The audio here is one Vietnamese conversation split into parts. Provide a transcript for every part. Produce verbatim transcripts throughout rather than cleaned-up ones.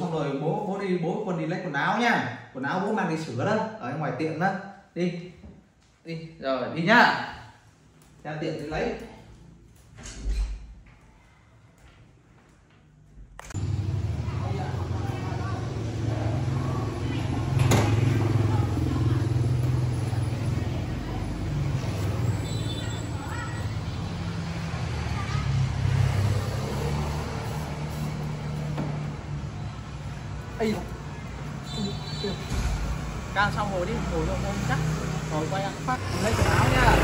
xong rồi bố bố đi bố còn đi lấy quần áo nha, quần áo bố mang đi sửa đó, ở ngoài tiệm đó, đi đi rồi đi nhá, ra tiệm thì lấy. Ê, càng xong hồi đi, hồi rồi không chắc. Rồi quay ăn phát, lấy quần áo nha.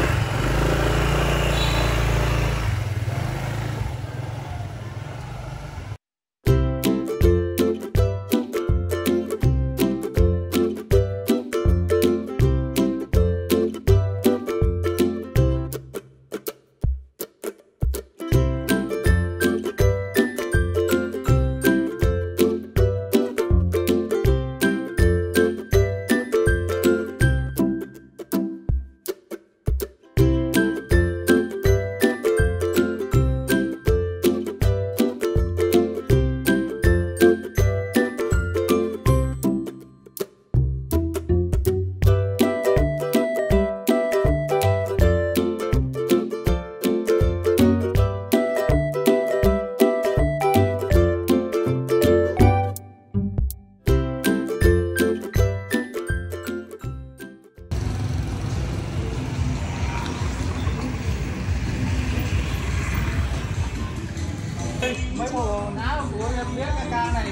Mấy bộ áo của em biết ca này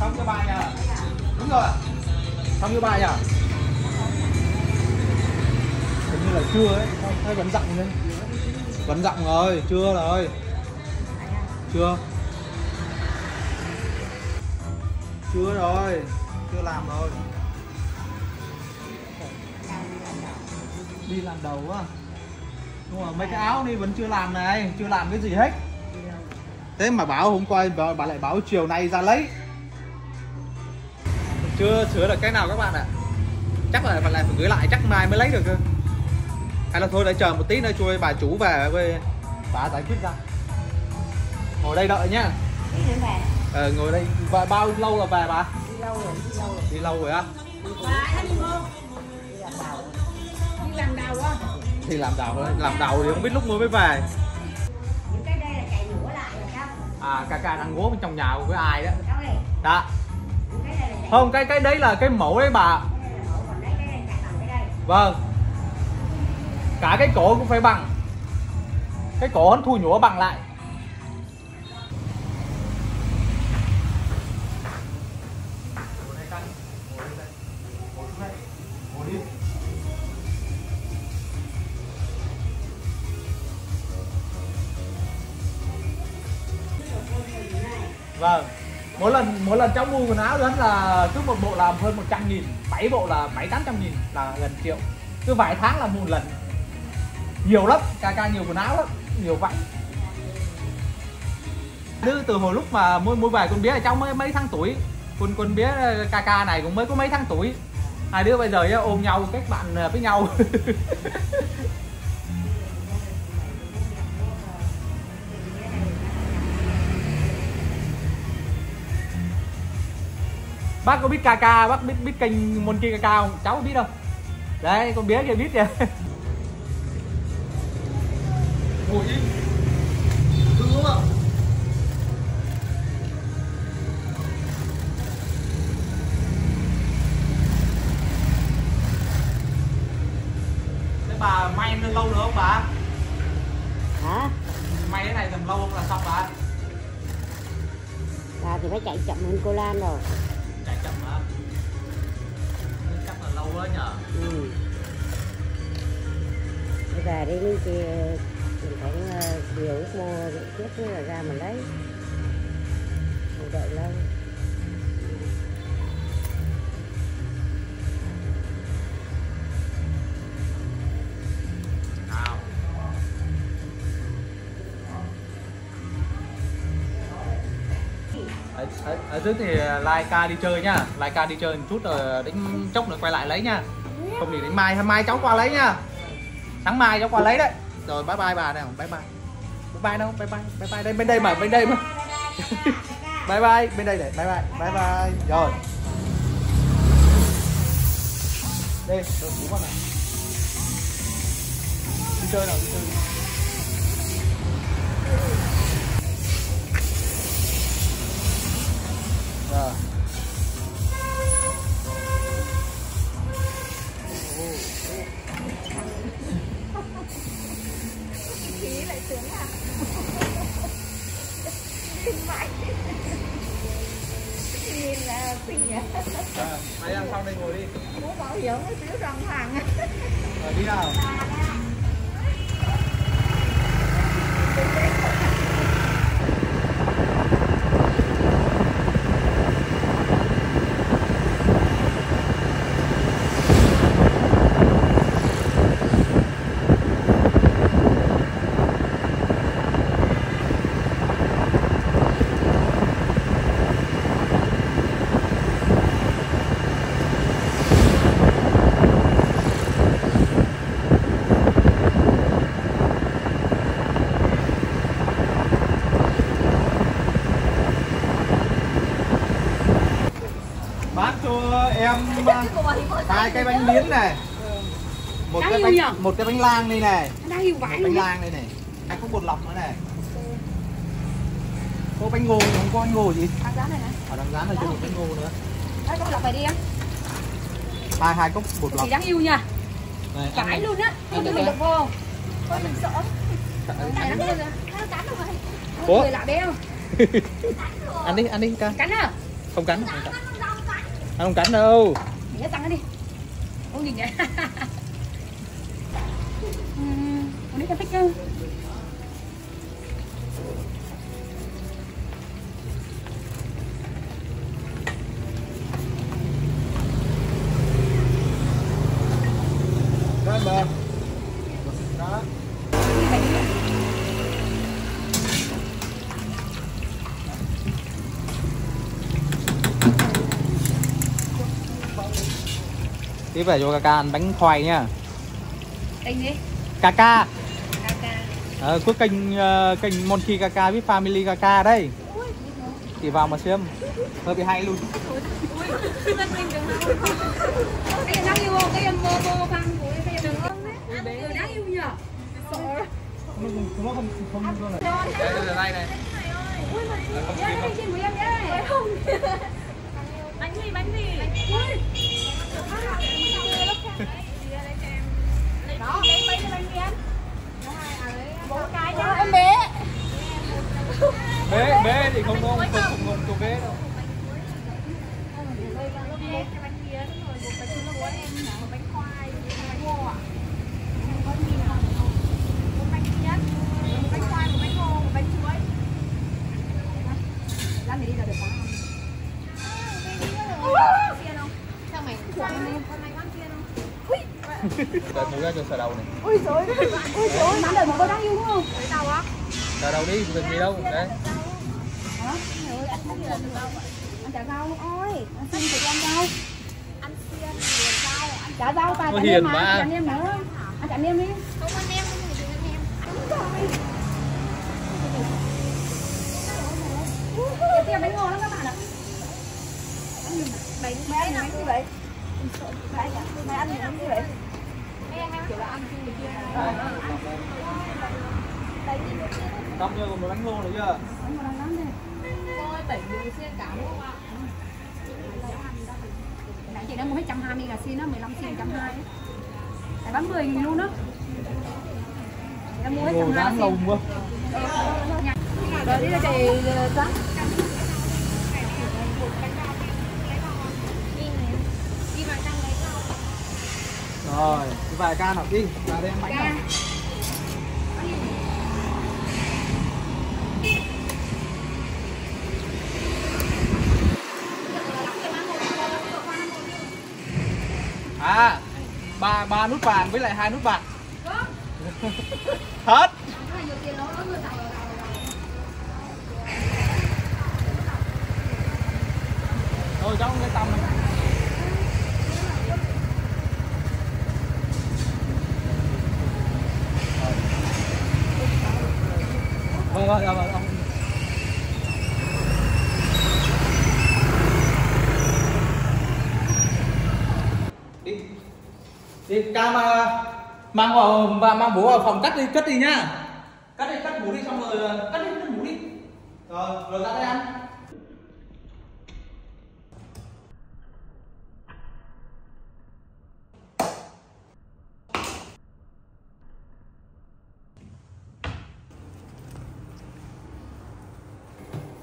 không cho bà nhờ. Đúng rồi, không cho bà nhờ. Hình như là chưa ấy, thấy vẫn rộng lên. Vẫn rộng rồi, chưa rồi. Chưa. Chưa rồi, chưa làm rồi. Đi làm đầu quá. Nhưng mà mấy cái áo đi vẫn chưa làm này, chưa làm cái gì hết. Thế mà bảo hôm qua bà lại báo chiều nay ra lấy. Chưa sửa được cái nào các bạn ạ. À? Chắc là phải lại phải gửi lại, chắc mai mới lấy được cơ. Hay là thôi để chờ một tí nữa chui bà chủ về với bà giải quyết ra. Ngồi đây đợi nhá. Ờ, ngồi đây và bao lâu là về bà? Đi lâu rồi, đi lâu rồi. Đi lâu rồi á. Đi làm đầu á. Thì làm đầu làm đầu thì không biết lúc mới mới về. À, ca ca đang ngố bên trong nhà với ai đó. Đó. Không, cái cái đấy là cái mẫu đấy bà. Vâng. Cả cái cổ cũng phải bằng. Cái cổ hắn thui nhũa bằng lại. Vâng, mỗi lần mỗi lần cháu mua quần áo đó là cứ một bộ làm hơn một trăm nghìn, bảy bộ là bảy tám trăm nghìn là gần triệu, cứ vài tháng là một lần, nhiều lắm, ca ca nhiều quần áo lắm, nhiều vậy. Từ từ hồi lúc mà mua mua vài con bé này cháu mới mấy tháng tuổi, con con bé ca ca này cũng mới có mấy tháng tuổi, hai đứa bây giờ ôm nhau kết bạn với nhau. Bác có biết ca ka, bác biết biết kênh Monkey ca ka không? Cháu có biết đâu. Đấy, con bé kia biết kìa. Ngồi im. Đúng đúng không? Thế bà may em lâu nữa không bà? Hả? May cái này tầm lâu không là xong bà? Bà thì phải chạy chậm hơn cô Lan rồi. Chậm hả? Chắc là lâu đó nhờ. Ừ. Bây giờ đi mình thì mình khoảng chiều lúc mua dự tiếp nữa là ra mình lấy. Mình đợi lâu. Ở dưới thì like ca đi chơi nhá, like ca đi chơi một chút rồi đến chốc nữa quay lại lấy nha. Không thì đến mai, hôm mai cháu qua lấy nha. Sáng mai cháu qua lấy đấy. Rồi bye bye bà nào, bye bye. Bye bye đâu, bye bye, bye bye đây bên đây mà, bên đây mà. Bye bye, bên đây để bye bye, bye bye. Rồi. Đây, đồ cũ con này. Đi chơi nào, đi chơi. Rồi. Ý lại sướng à? Nhìn là xinh nhỉ? Mày làm xong đây ngồi đi. Bố bảo dưỡng cái xíu răng hoàng. Rồi đi nào. Bác cho em hai cái bánh miến này, một cái bánh, một cái bánh lang đây này, một bánh lang đây này, hai khúc bột lọc nữa này, có bánh ngô, không có bánh ngô gì ở đằng rán này, cho một bánh ngô nữa, hai hai cốc bột lọc đáng yêu nha, cãi luôn á, cho mình được vô, coi mình sợ, cắn luôn rồi, ủa, người lạ béo, ăn đi ăn đi ca, cắn à, không cắn. Anh không cắn đâu. Mẹ tăng nó đi. Không nhìn vậy. Ừm, con thích thích không? Đó bà. Đó. Tiếp về cho ca ca ăn bánh khoai nhá. Kênh gì? ca ca. ca ca. Ờ, có kênh uh, kênh Monkey ca ca với Family ca ca đấy. Chỉ vào mà xem. Hơi bị hay luôn. Bánh gì bánh gì? Bánh gì? Đó, lấy mấy cái bánh miến. Bốn cái nhá. Em bé. Bé, bé thì không không không không bé đâu. Cái bánh miến rồi, một bánh trưng của em, một bánh khoai, một bánh ngô ạ. Một bánh miến, một bánh khoai, một bánh ngô, một bánh chuối. Lát mình đi ra được bán không? Sao mày con này con kia không? Ui. Đợt mới ra cho sờ đầu này. Ui giời ơi. Ui giời ơi, mán đời một con đáng yêu đúng không? Sờ đầu á. Sờ đầu đi, đừng gì đâu. Đấy. Hả? Trời ơi, ăn cái gì là rau vậy? Ăn chả rau ơi. Ăn xin thì ăn rau. Ăn xiên thì rau, ăn chả rau và ăn nem mà. Ăn nem nữa. Ăn chả nem đi. Không ăn nem, không thì ăn nem. Đúng rồi. Cái kia bánh ngon lắm các bạn ạ. Bánh bánh bánh gì vậy? Mày ăn như vậy. Kiểu là ăn như kia. Đắp vô một bánh ngô nữa chưa? Bánh ngô đang lắm đây. Thôi bảy mươi xiên cả luôn ạ. Nãy chị đã mua hết một trăm hai mươi ngàn xiên á, mười lăm xiên một trăm hai mươi. Phải bán mười nghìn luôn á. Em mua hết một trăm hai mươi xiên. Ngô lồng quá. Rồi đi ra chị sáng. Rồi, vài ca nào đi, vào đây ăn bánh nào. À, ba, ba nút vàng với lại hai nút bạc. Hết. Thôi cháu không yên tâm này. Vâng, vâng, vâng, vâng. Thì Ka mà mang vào, mang bố vào phòng cắt đi, cắt đi nhá. Cắt đi, cắt bố đi xong rồi cắt đi, cắt bố đi. Rồi, rồi ra đây ăn.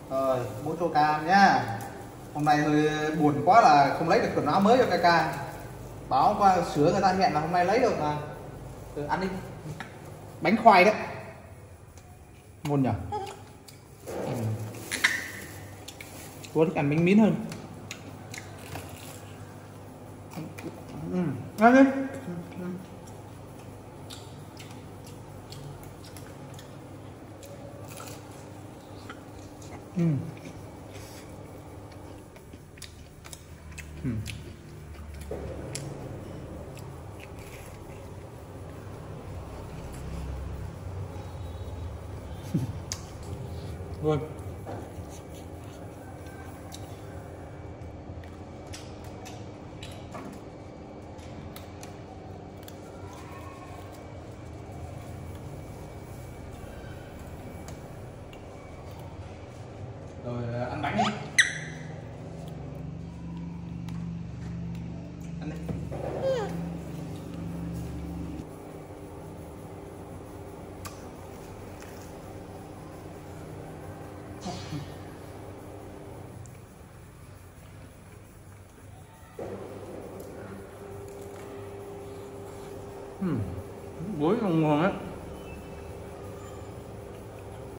Rồi, bố cho Ka nhá. Hôm nay hơi buồn quá là không lấy được quần áo mới cho Ka. Báo qua sửa người ta hẹn là hôm nay lấy được mà. Ừ, ăn đi. Bánh khoai đấy. Ngon nhỉ? Ừ. Cô thích ăn bánh miến hơn. Ừ. Ăn đi. Ừ. Ừ. Rồi. Rồi ăn bánh đi. Ăn đi. Ừ, bối ngon ngon á.